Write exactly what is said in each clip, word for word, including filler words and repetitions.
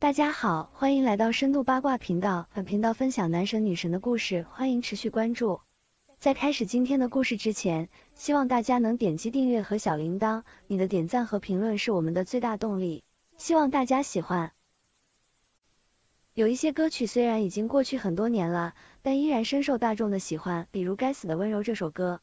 大家好，欢迎来到深度八卦频道，本频道分享男神女神的故事，欢迎持续关注。在开始今天的故事之前，希望大家能点击订阅和小铃铛，你的点赞和评论是我们的最大动力，希望大家喜欢。有一些歌曲虽然已经过去很多年了，但依然深受大众的喜欢，比如《该死的温柔》这首歌。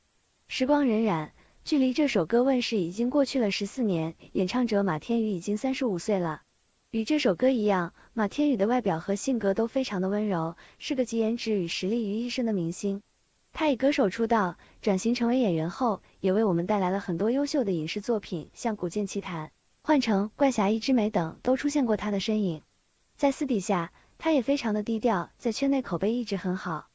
时光荏苒，距离这首歌问世已经过去了十四年，演唱者马天宇已经三十五岁了。与这首歌一样，马天宇的外表和性格都非常的温柔，是个集颜值与实力于一身的明星。他以歌手出道，转型成为演员后，也为我们带来了很多优秀的影视作品，像《古剑奇谭》、《幻城》、《怪侠一枝梅》等都出现过他的身影。在私底下，他也非常的低调，在圈内口碑一直很好。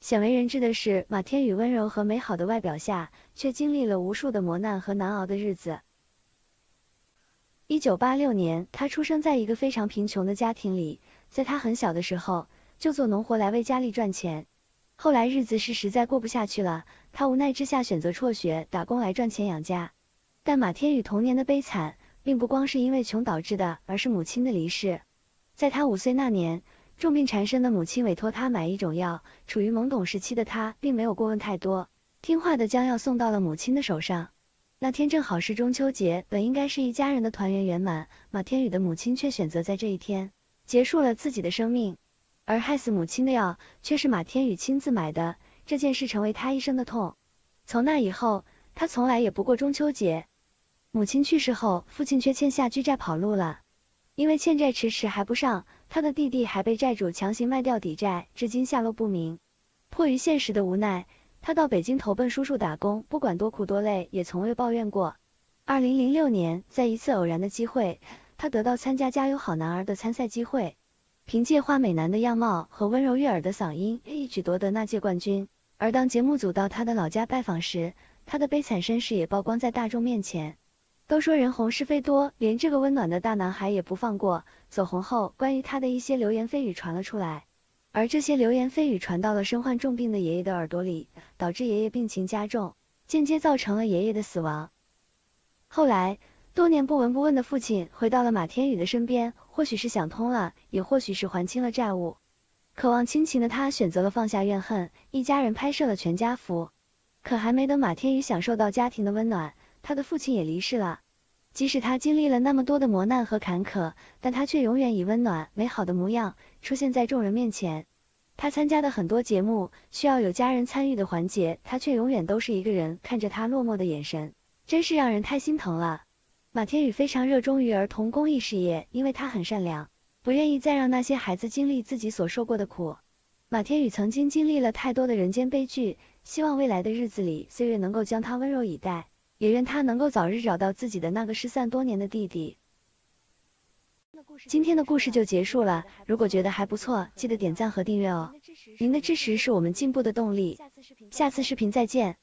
鲜为人知的是，马天宇温柔和美好的外表下，却经历了无数的磨难和难熬的日子。一九八六年，他出生在一个非常贫穷的家庭里，在他很小的时候，就做农活来为家里赚钱。后来日子是实在过不下去了，他无奈之下选择辍学打工来赚钱养家。但马天宇童年的悲惨，并不光是因为穷导致的，而是母亲的离世。在他五岁那年，重病缠身的母亲委托他买一种药，处于懵懂时期的他，并没有过问太多，听话的将药送到了母亲的手上。那天正好是中秋节，本应该是一家人的团圆圆满，马天宇的母亲却选择在这一天结束了自己的生命。而害死母亲的药却是马天宇亲自买的，这件事成为他一生的痛。从那以后，他从来也不过中秋节。母亲去世后，父亲却欠下巨债跑路了。因为欠债迟迟还不上，他的弟弟还被债主强行卖掉抵债，至今下落不明。迫于现实的无奈，他到北京投奔叔叔打工，不管多苦多累，也从未抱怨过。二零零六年，在一次偶然的机会，他得到参加加油好男儿的参赛机会，凭借花美男的样貌和温柔悦耳的嗓音，一举夺得那届冠军。而当节目组到他的老家拜访时，他的悲惨身世也曝光在大众面前。都说人红是非多，连这个温暖的大男孩也不放过。走红后，关于他的一些流言蜚语传了出来。而这些流言蜚语传到了身患重病的爷爷的耳朵里，导致爷爷病情加重，间接造成了爷爷的死亡。后来，多年不闻不问的父亲回到了马天宇的身边，或许是想通了，也或许是还清了债务。渴望亲情的他选择了放下怨恨，一家人拍摄了全家福。可还没等马天宇享受到家庭的温暖，他的父亲也离世了。即使他经历了那么多的磨难和坎坷，但他却永远以温暖美好的模样出现在众人面前。他参加的很多节目需要有家人参与的环节，他却永远都是一个人，看着他落寞的眼神，真是让人太心疼了。马天宇非常热衷于儿童公益事业，因为他很善良，不愿意再让那些孩子经历自己所受过的苦。马天宇曾经经历了太多的人间悲剧，希望未来的日子里，岁月能够将他温柔以待。也愿他能够早日找到自己的那个失散多年的弟弟。今天的故事就结束了，如果觉得还不错，记得点赞和订阅哦，您的支持是我们进步的动力。下次视频再见。